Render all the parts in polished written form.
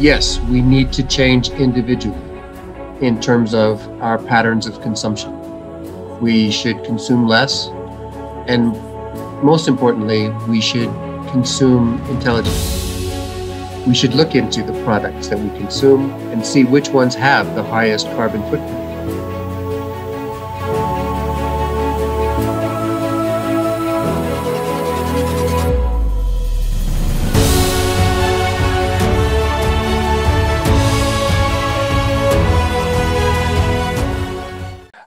Yes, we need to change individually in terms of our patterns of consumption. We should consume less, and most importantly, we should consume intelligently. We should look into the products that we consume and see which ones have the highest carbon footprint.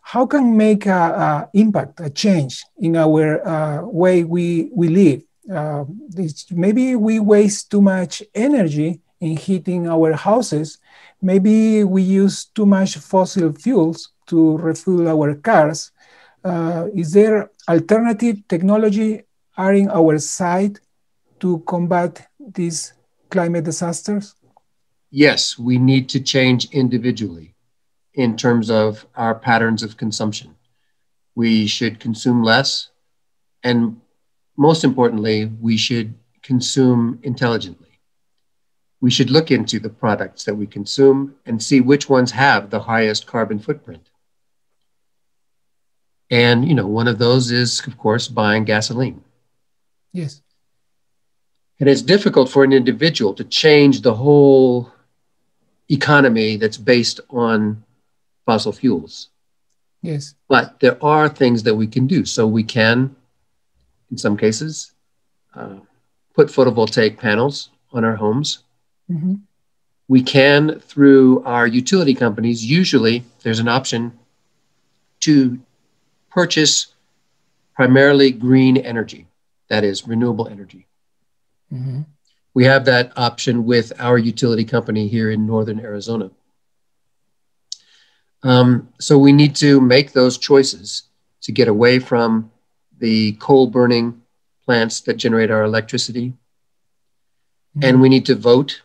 How can we make an impact, a change in our way we live? Maybe we waste too much energy in heating our houses. Maybe we use too much fossil fuels to refuel our cars. Is there alternative technology are in our side to combat these climate disasters? Yes, we need to change individually in terms of our patterns of consumption. We should consume less, and most importantly, we should consume intelligently. We should look into the products that we consume and see which ones have the highest carbon footprint. And, one of those is, of course, buying gasoline. Yes. And it's difficult for an individual to change the whole economy that's based on fossil fuels. Yes. But there are things that we can do. So we can, in some cases, put photovoltaic panels on our homes. Mm-hmm. We can, through our utility companies, usually there's an option to purchase primarily green energy, that is renewable energy. Mm-hmm. We have that option with our utility company here in Northern Arizona. So we need to make those choices to get away from the coal-burning plants that generate our electricity. Mm-hmm. And we need to vote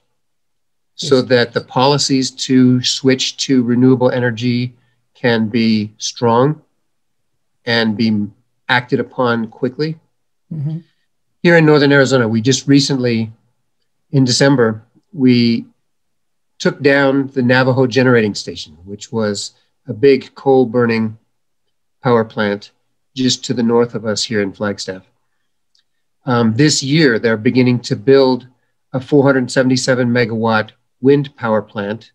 so that the policies to switch to renewable energy can be strong and be acted upon quickly. Mm-hmm. Here in Northern Arizona, we just recently, in December, we took down the Navajo Generating Station, which was a big coal-burning power plant just to the north of us here in Flagstaff. This year, they're beginning to build a 477-megawatt wind power plant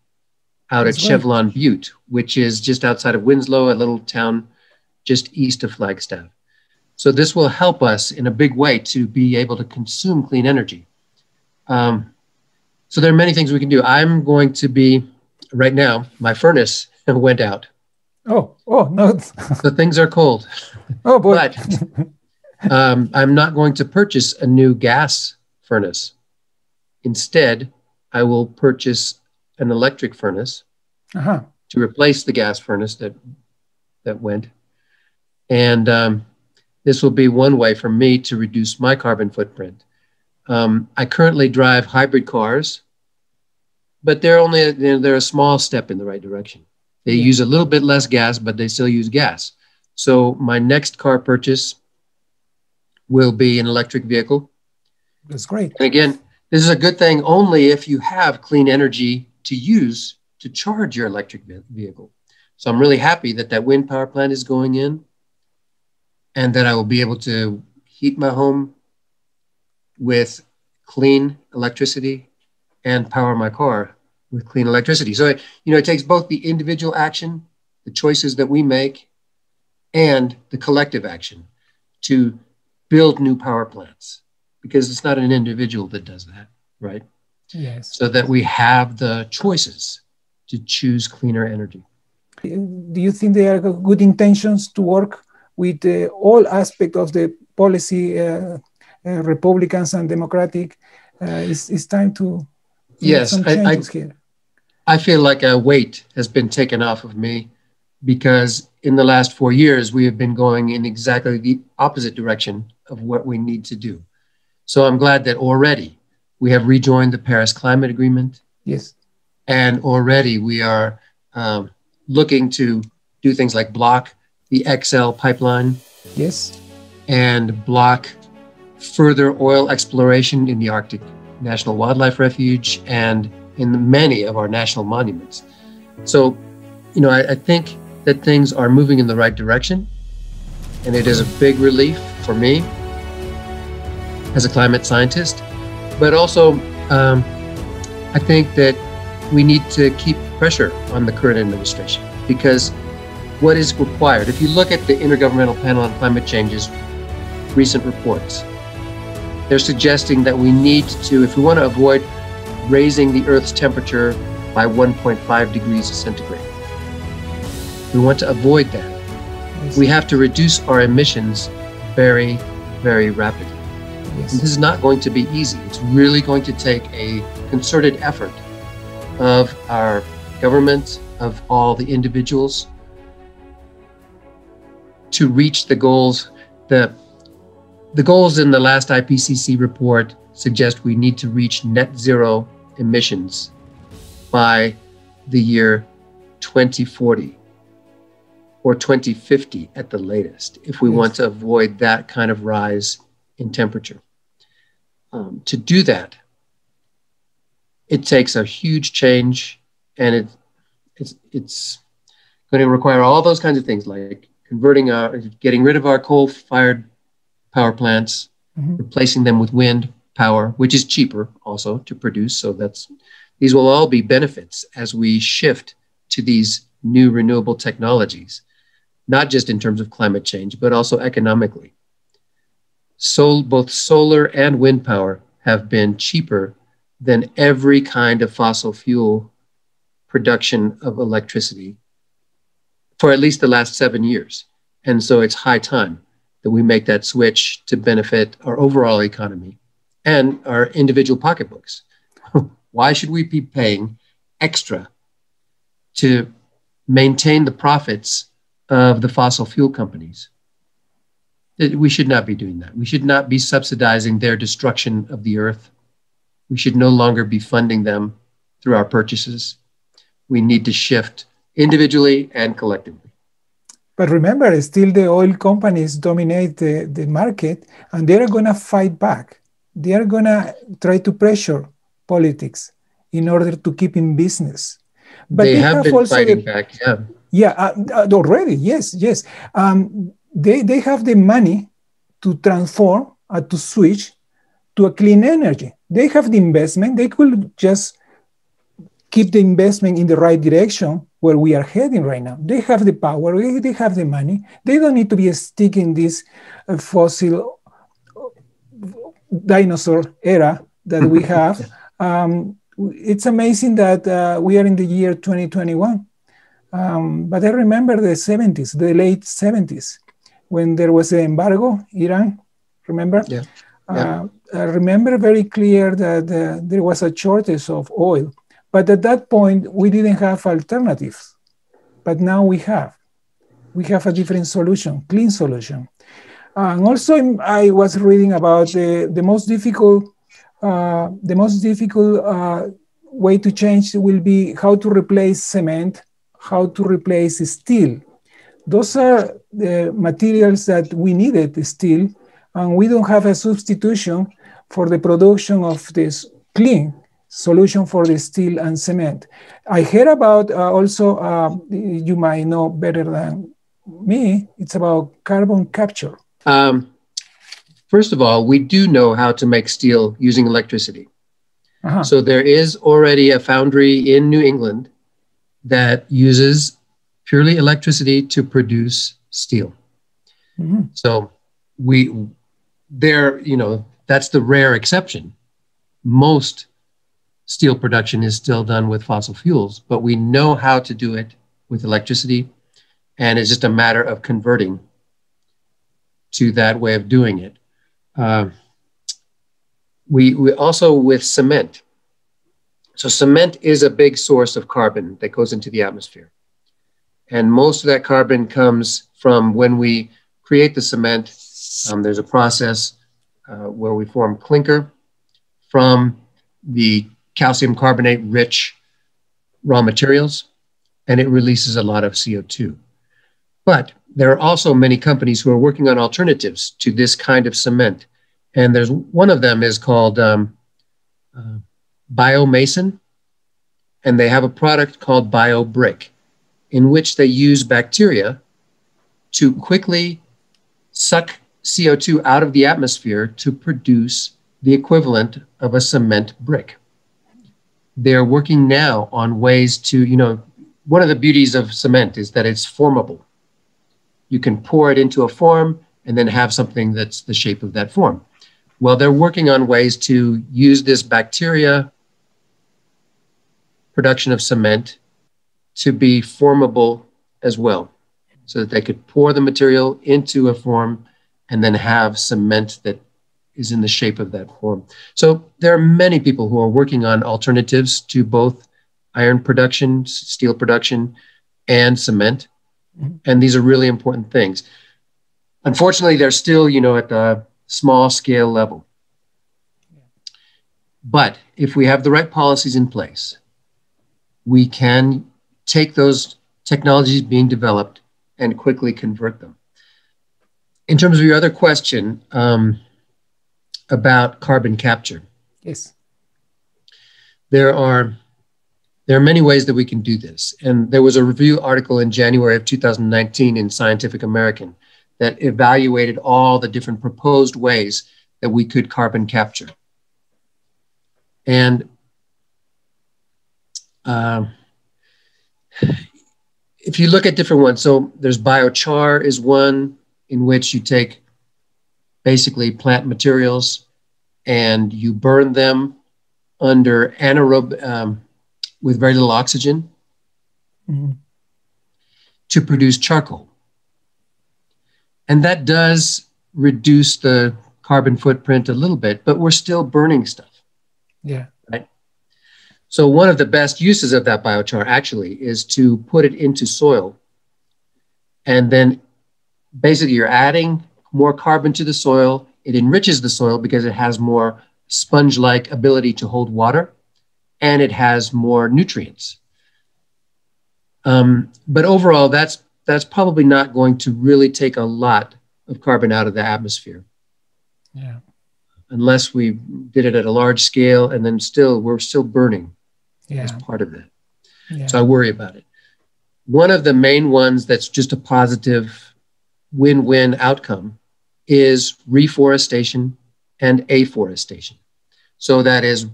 out at Chevelon Butte, which is just outside of Winslow, a little town just east of Flagstaff. So this will help us in a big way to be able to consume clean energy. So there are many things we can do. I'm going to be, right now, my furnace went out. Oh, no. So things are cold. Oh, boy. But I'm not going to purchase a new gas furnace. Instead, I will purchase an electric furnace to replace the gas furnace that went. And this will be one way for me to reduce my carbon footprint. I currently drive hybrid cars, but they're a small step in the right direction. They use a little bit less gas, but they still use gas. So my next car purchase will be an electric vehicle. That's great. And again, this is a good thing only if you have clean energy to use to charge your electric vehicle. So I'm really happy that that wind power plant is going in and that I will be able to heat my home with clean electricity and power my car with clean electricity. So, it takes both the individual action, the choices that we make, and the collective action to build new power plants, because it's not an individual that does that, right? Yes. So that we have the choices to choose cleaner energy. Do you think there are good intentions to work with all aspects of the policy, Republicans and Democratic? It's time to yes, make some changes here. I feel like a weight has been taken off of me, because in the last 4 years, we have been going in exactly the opposite direction of what we need to do. So I'm glad that already we have rejoined the Paris Climate Agreement. Yes. And already we are looking to do things like block the XL pipeline. Yes. And block further oil exploration in the Arctic National Wildlife Refuge and in many of our national monuments. So, you know, I think that things are moving in the right direction, and it is a big relief for me as a climate scientist. But also, I think that we need to keep pressure on the current administration, because what is required, if you look at the Intergovernmental Panel on Climate Change's recent reports, they're suggesting that we need to, if we want to avoid raising the Earth's temperature by 1.5 degrees centigrade. We want to avoid that. Yes. We have to reduce our emissions very, very rapidly. Yes. And this is not going to be easy. It's really going to take a concerted effort of our government, of all the individuals, to reach the goals. The goals in the last IPCC report suggest we need to reach net zero emissions by the year 2040 or 2050 at the latest, if we want to avoid that kind of rise in temperature. To do that, it takes a huge change, and it's going to require all those kinds of things, like getting rid of our coal-fired power plants, mm-hmm. replacing them with wind power, which is cheaper also to produce. So these will all be benefits as we shift to these new renewable technologies, not just in terms of climate change, but also economically. So both solar and wind power have been cheaper than every kind of fossil fuel production of electricity for at least the last 7 years. And so it's high time that we make that switch to benefit our overall economy and our individual pocketbooks. Why should we be paying extra to maintain the profits of the fossil fuel companies? We should not be doing that. We should not be subsidizing their destruction of the earth. We should no longer be funding them through our purchases. We need to shift individually and collectively. But remember, still the oil companies dominate the market, and they're going to fight back. They're going to try to pressure politics in order to keep in business. But they have been also fighting back, yeah. Yeah, already, yes, yes. They have the money to transform and to switch to a clean energy. They have the investment. They could just keep the investment in the right direction where we are heading right now. They have the power, they have the money. They don't need to be stuck in this fossil dinosaur era that we have. It's amazing that we are in the year 2021. But I remember the 70s, the late 70s, when there was an embargo, Iran, remember? Yeah. Yeah. I remember very clear that there was a shortage of oil. But at that point, we didn't have alternatives. But now we have. We have a different solution, clean solution. And also, I was reading about the most difficult way to change will be how to replace cement, how to replace steel. Those are the materials that we needed still, and we don't have a substitution for the production of this clean solution for the steel and cement. I heard about you might know better than me, it's about carbon capture. First of all, we do know how to make steel using electricity. Uh-huh. So there is already a foundry in New England that uses purely electricity to produce steel. Mm-hmm. So there, you know, that's the rare exception. Most steel production is still done with fossil fuels, but we know how to do it with electricity, and it's just a matter of converting to that way of doing it. We also with cement. So cement is a big source of carbon that goes into the atmosphere. And most of that carbon comes from when we create the cement. There's a process where we form clinker from the calcium carbonate rich raw materials, and it releases a lot of CO2. But there are also many companies who are working on alternatives to this kind of cement. And there's one of them is called BioMason, and they have a product called BioBrick, in which they use bacteria to quickly suck CO2 out of the atmosphere to produce the equivalent of a cement brick. They're working now on ways to, you know, one of the beauties of cement is that it's formable. You can pour it into a form and then have something that's the shape of that form. Well, they're working on ways to use this bacteria production of cement to be formable as well, so that they could pour the material into a form and then have cement that is in the shape of that form. So there are many people who are working on alternatives to both iron production, steel production, and cement. And these are really important things. Unfortunately, they're still, you know, at the small scale level. But if we have the right policies in place, we can take those technologies being developed and quickly convert them. In terms of your other question about carbon capture. Yes. There are many ways that we can do this. And there was a review article in January of 2019 in Scientific American that evaluated all the different proposed ways that we could carbon capture. And if you look at different ones, so there's biochar is one in which you take basically plant materials and you burn them under anaerobic, with very little oxygen, mm-hmm, to produce charcoal. And that does reduce the carbon footprint a little bit, but we're still burning stuff. Yeah. Right? So one of the best uses of that biochar actually is to put it into soil. And then basically you're adding more carbon to the soil. It enriches the soil because it has more sponge-like ability to hold water, and it has more nutrients. But overall, that's probably not going to really take a lot of carbon out of the atmosphere. Yeah. Unless we did it at a large scale, and then still, we're still burning, yeah, as part of that. Yeah. So I worry about it. One of the main ones that's just a positive win-win outcome is reforestation and afforestation. So that is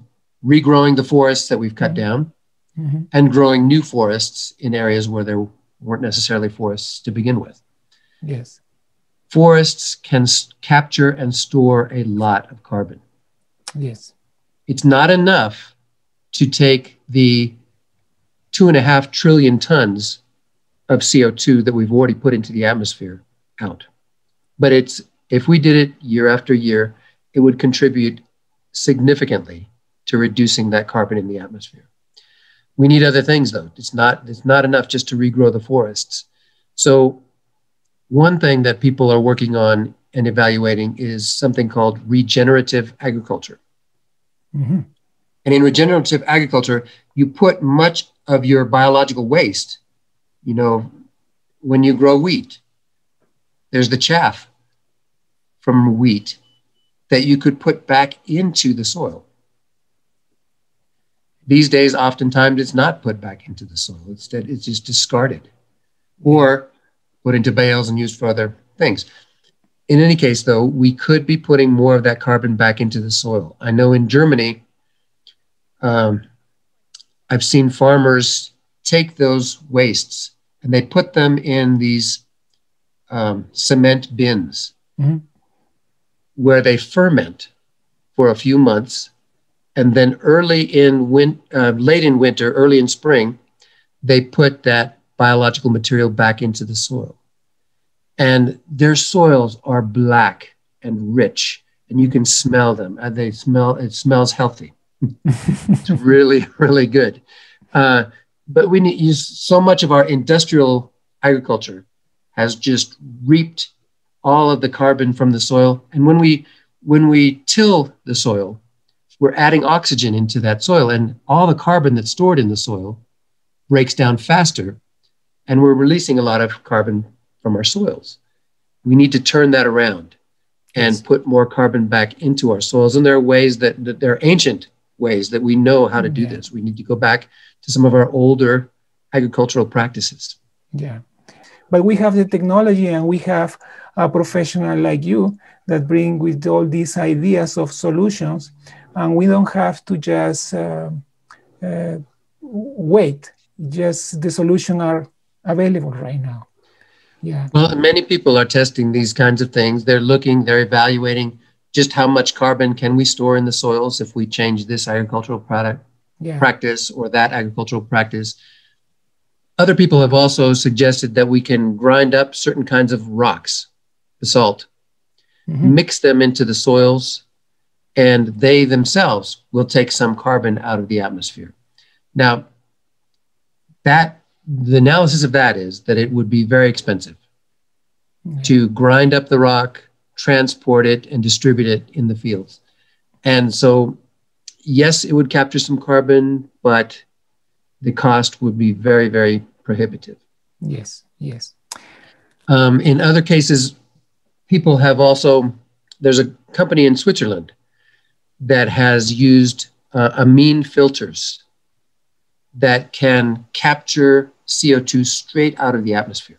regrowing the forests that we've cut, mm-hmm, down, mm-hmm, and growing new forests in areas where there weren't necessarily forests to begin with. Yes. Forests can capture and store a lot of carbon. Yes. It's not enough to take the 2.5 trillion tons of CO2 that we've already put into the atmosphere out. But it's, if we did it year after year, it would contribute significantly to reducing that carbon in the atmosphere. We need other things though. It's not enough just to regrow the forests. So one thing that people are working on and evaluating is something called regenerative agriculture. Mm-hmm. And in regenerative agriculture, you put much of your biological waste, you know, when you grow wheat, there's the chaff from wheat that you could put back into the soil. These days, oftentimes it's not put back into the soil. Instead, it's just discarded or put into bales and used for other things. In any case, though, we could be putting more of that carbon back into the soil. I know in Germany, I've seen farmers take those wastes and they put them in these cement bins mm-hmm. where they ferment for a few months, and then early in late in winter, early in spring, they put that biological material back into the soil. And their soils are black and rich, and you can smell them. They smell, it smells healthy. It's really, really good. But we need, so much of our industrial agriculture has just reaped all of the carbon from the soil. And when we till the soil, we're adding oxygen into that soil, and all the carbon that's stored in the soil breaks down faster, and we're releasing a lot of carbon from our soils. We need to turn that around and put more carbon back into our soils. And there are ways that there are ancient ways that we know how to do this. We need to go back to some of our older agricultural practices. Yeah. But we have the technology, and we have a professional like you that bring with all these ideas of solutions, and we don't have to just wait. Just the solutions are available right now. Yeah. Well, many people are testing these kinds of things. They're looking, they're evaluating just how much carbon can we store in the soils if we change this agricultural practice or that agricultural practice. Other people have also suggested that we can grind up certain kinds of rocks, basalt, mm-hmm. mix them into the soils, and they themselves will take some carbon out of the atmosphere. Now, the analysis of that is that it would be very expensive mm-hmm. to grind up the rock, transport it, and distribute it in the fields. And so, yes, it would capture some carbon, but the cost would be very, very prohibitive. Yes, yes. In other cases, people have also, there's a company in Switzerland that has used amine filters that can capture CO2 straight out of the atmosphere.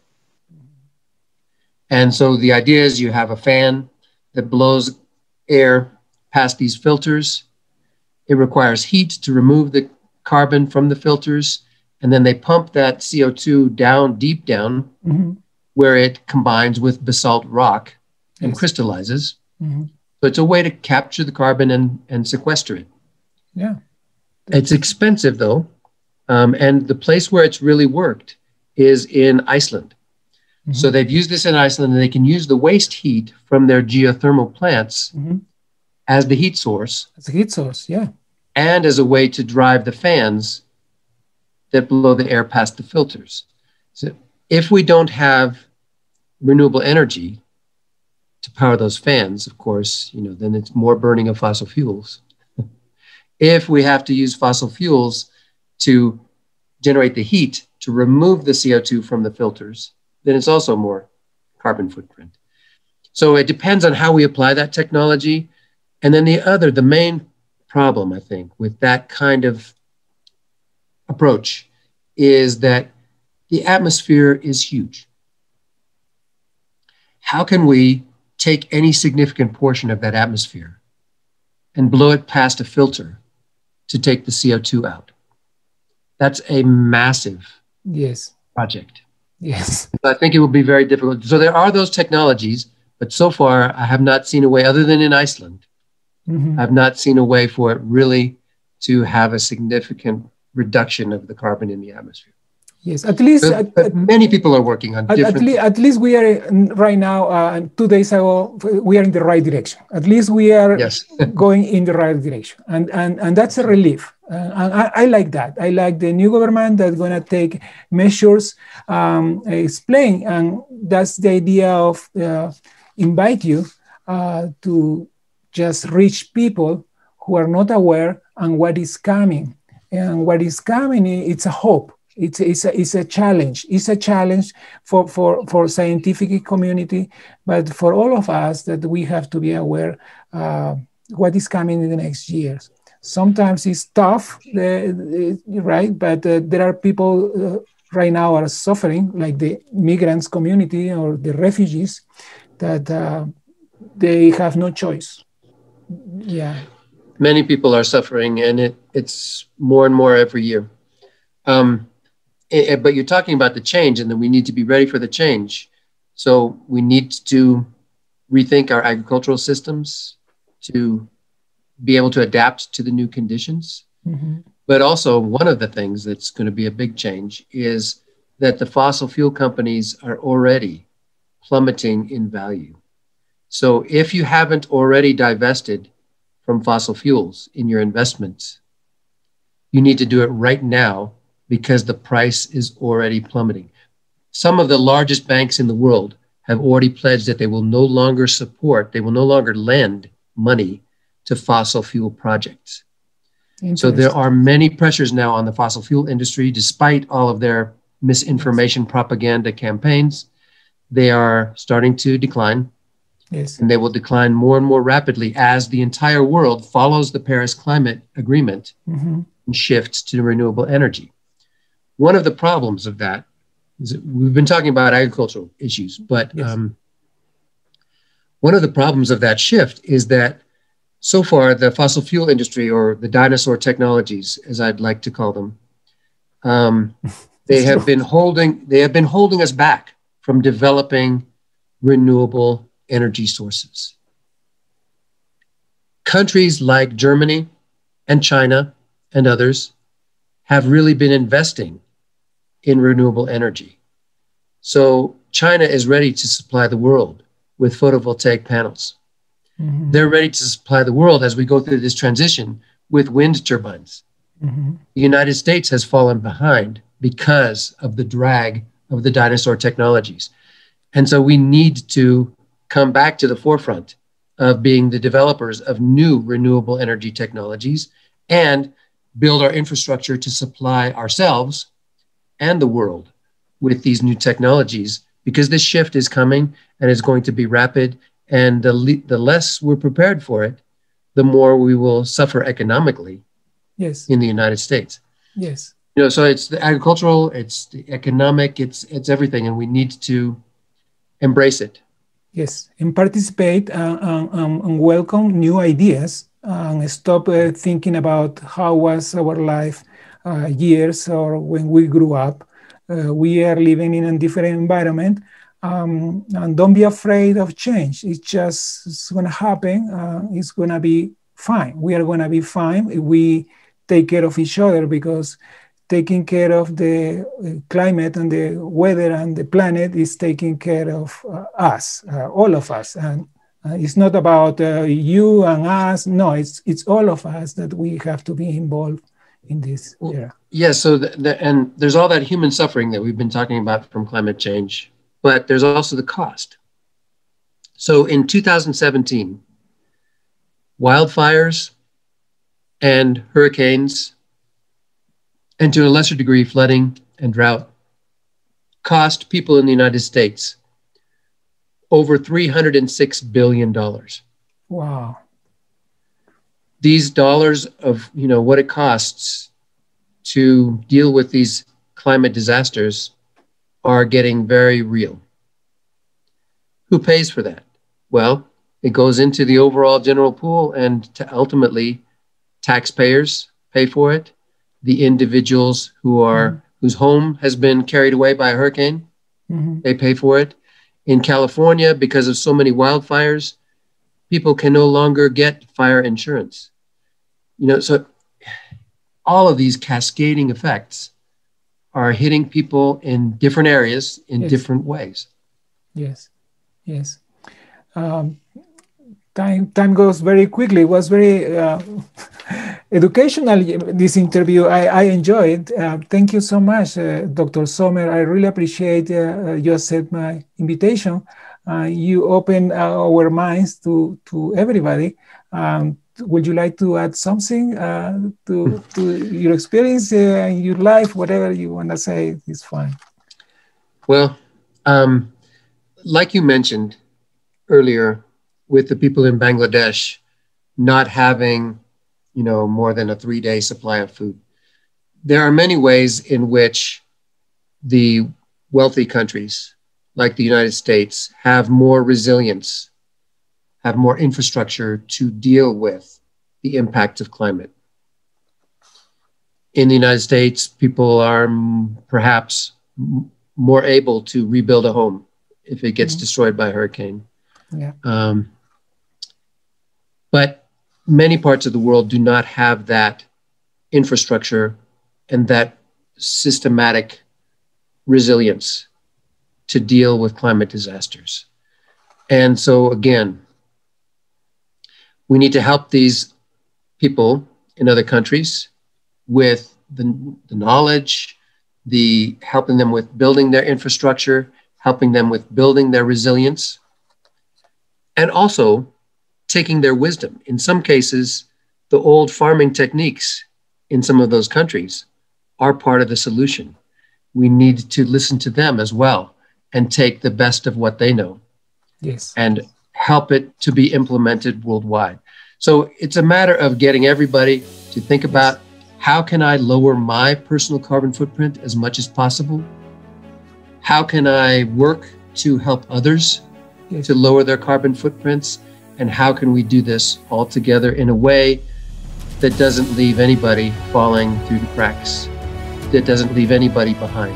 And so the idea is you have a fan that blows air past these filters. It requires heat to remove the carbon from the filters, and then they pump that CO2 down, deep down, mm-hmm. where it combines with basalt rock and crystallizes. Mm-hmm. So it's a way to capture the carbon and sequester it. Yeah. It's expensive, though. And the place where it's really worked is in Iceland. Mm-hmm. So they've used this in Iceland, and they can use the waste heat from their geothermal plants mm-hmm. as the heat source. As a heat source, yeah. And as a way to drive the fans that blow the air past the filters. So if we don't have renewable energy to power those fans, of course, then it's more burning of fossil fuels. If we have to use fossil fuels to generate the heat to remove the CO2 from the filters, then it's also more carbon footprint. So it depends on how we apply that technology. And then the main problem, I think, with that kind of approach is that the atmosphere is huge. How can we take any significant portion of that atmosphere and blow it past a filter to take the CO2 out? That's a massive project. Yes. So I think it will be very difficult. So there are those technologies, but so far I have not seen a way, other than in Iceland, mm-hmm. I've not seen a way for it really to have a significant reduction of the carbon in the atmosphere. Yes, at least... But many people are working on different... At least we are, right now, 2 days ago, we are in the right direction. At least we are going in the right direction. And that's a relief. I like that. I like the new government that's going to take measures, explain, and that's the idea of invite you to just reach people who are not aware and what is coming. And what is coming, it's a hope. It's a challenge. It's a challenge for scientific community, but for all of us that we have to be aware what is coming in the next years. Sometimes it's tough, right? But there are people right now are suffering, like the migrants community or the refugees, that they have no choice. Yeah. Many people are suffering, and it's more and more every year. But you're talking about the change, and then we need to be ready for the change. So we need to rethink our agricultural systems to be able to adapt to the new conditions. Mm-hmm. But also, one of the things that's going to be a big change is that the fossil fuel companies are already plummeting in value. So if you haven't already divested from fossil fuels in your investments, you need to do it right now, because the price is already plummeting. Some of the largest banks in the world have already pledged that they will no longer support, they will no longer lend money to fossil fuel projects. So there are many pressures now on the fossil fuel industry, despite all of their misinformation propaganda campaigns. They are starting to decline. Yes. And they will decline more and more rapidly as the entire world follows the Paris Climate Agreement and shifts to renewable energy. One of the problems of that is that we've been talking about agricultural issues, but one of the problems of that shift is that so far the fossil fuel industry, or the dinosaur technologies, as I'd like to call them, they have been holding us back from developing renewable energy sources. Countries like Germany and China and others have really been investing in renewable energy. So China is ready to supply the world with photovoltaic panels. Mm-hmm. They're ready to supply the world as we go through this transition with wind turbines. Mm-hmm. The United States has fallen behind because of the drag of the dinosaur technologies. And so we need to come back to the forefront of being the developers of new renewable energy technologies and build our infrastructure to supply ourselves and the world with these new technologies, because this shift is coming and it's going to be rapid. And the less we're prepared for it, the more we will suffer economically in the United States. Yes. You know, so it's the agricultural, it's the economic, it's everything, and we need to embrace it. Yes, and participate and welcome new ideas, and stop thinking about how was our life years or when we grew up. We are living in a different environment, and don't be afraid of change. It's going to happen. It's going to be fine. We are going to be fine if we take care of each other, because taking care of the climate and the weather and the planet is taking care of us, all of us. And it's not about you and us. No, it's all of us that we have to be involved in this era. Yeah, so and there's all that human suffering that we've been talking about from climate change, but there's also the cost. So in 2017, wildfires and hurricanes, and to a lesser degree, flooding and drought, cost people in the United States over $306 billion. Wow. These dollars of, you know, what it costs to deal with these climate disasters are getting very real. Who pays for that? Well, it goes into the overall general pool, and ultimately taxpayers pay for it. The individuals who are whose home has been carried away by a hurricane, they pay for it. In California, because of so many wildfires, people can no longer get fire insurance. You know, so all of these cascading effects are hitting people in different areas in different ways. Yes, yes. Time goes very quickly. It was very educational, this interview. I enjoyed it. Thank you so much, Dr. Sommer. I really appreciate you accept my invitation. You open our minds to everybody. Would you like to add something to your experience in your life? Whatever you want to say is fine. Well, like you mentioned earlier, with the people in Bangladesh not having, you know, more than a 3-day supply of food. There are many ways in which the wealthy countries like the United States have more resilience, have more infrastructure to deal with the impact of climate. in the United States, people are perhaps more able to rebuild a home if it gets destroyed by a hurricane. Yeah. But many parts of the world do not have that infrastructure and that systematic resilience to deal with climate disasters. And so again, we need to help these people in other countries with the knowledge, helping them with building their infrastructure, helping them with building their resilience, and also taking their wisdom. In some cases, the old farming techniques in some of those countries are part of the solution. We need to listen to them as well and take the best of what they know. Yes. And help it to be implemented worldwide. So it's a matter of getting everybody to think about, how can I lower my personal carbon footprint as much as possible? How can I work to help others to lower their carbon footprints? And how can we do this all together in a way that doesn't leave anybody falling through the cracks, that doesn't leave anybody behind?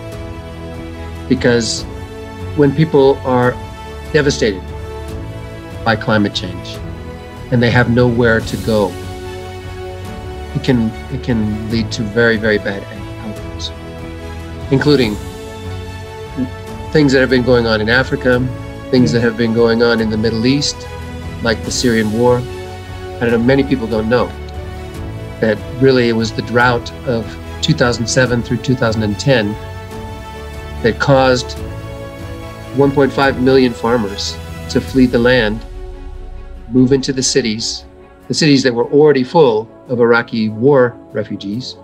Because when people are devastated by climate change and they have nowhere to go, it can lead to very, very bad outcomes, including things that have been going on in Africa, things that have been going on in the Middle East, like the Syrian war. I don't know, many people don't know that really it was the drought of 2007 through 2010 that caused 1.5 million farmers to flee the land, move into the cities that were already full of Iraqi war refugees.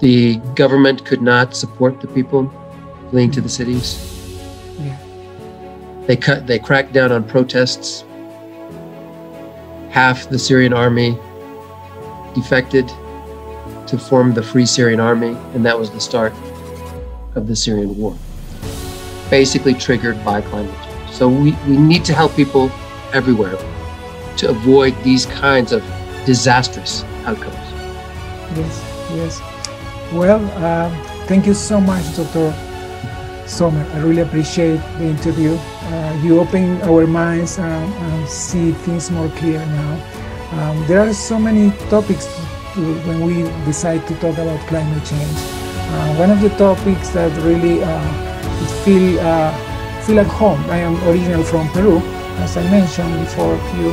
The government could not support the people fleeing to the cities. Yeah. They cracked down on protests. Half the Syrian army defected to form the Free Syrian Army, and that was the start of the Syrian war, basically triggered by climate change. So we need to help people everywhere to avoid these kinds of disastrous outcomes. Yes. Well, thank you so much, Dr. Sommer. I really appreciate the interview. You open our minds and see things more clear now. There are so many topics when we decide to talk about climate change. One of the topics that really feel at home. I am originally from Peru, as I mentioned before you.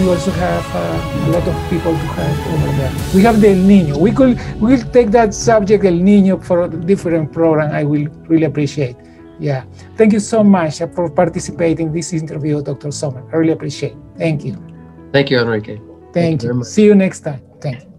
We also have a lot of people who have over there. We have the El Niño. We'll take that subject, El Niño, for a different program. I will really appreciate. Yeah. Thank you so much for participating in this interview, Dr. Sommer. I really appreciate it. Thank you. Thank you, Enrique. Thank you. See you next time. Thank you.